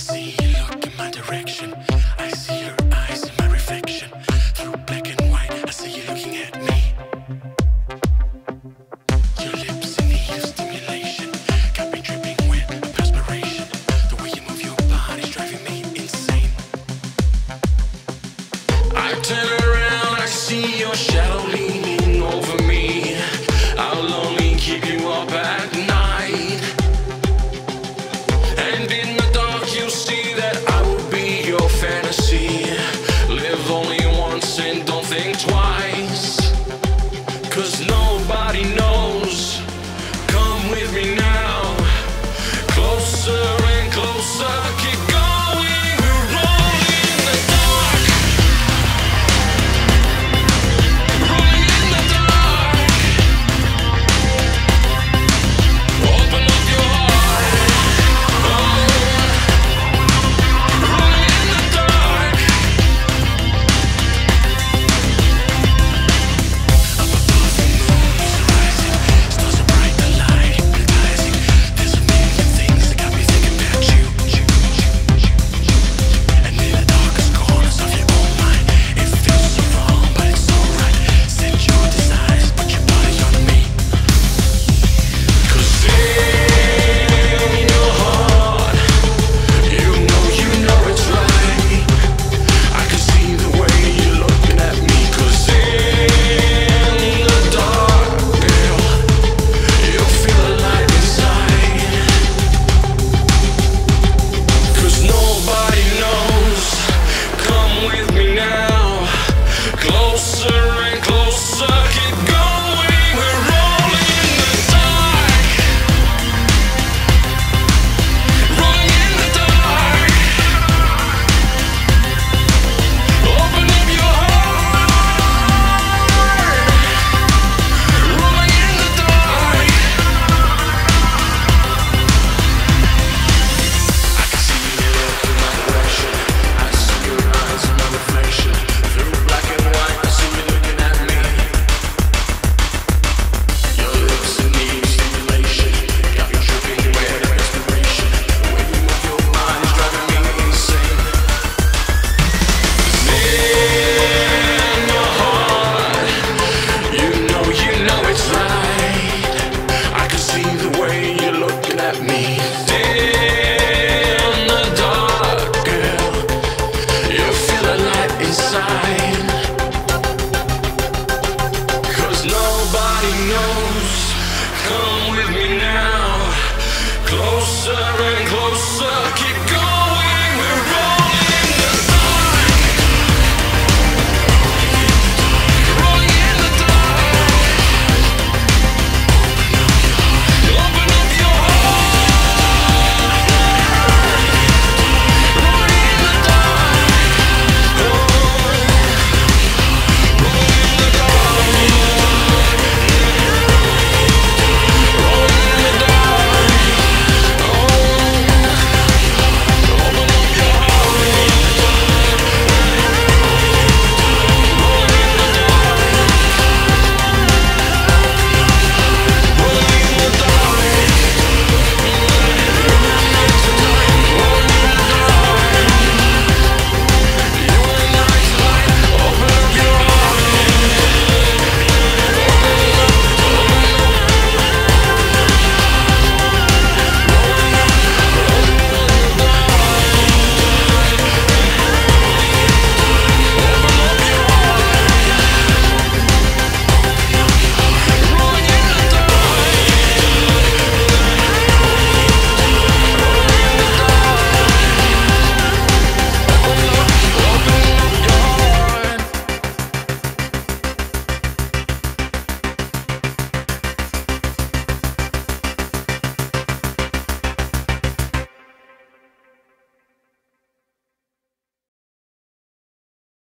see.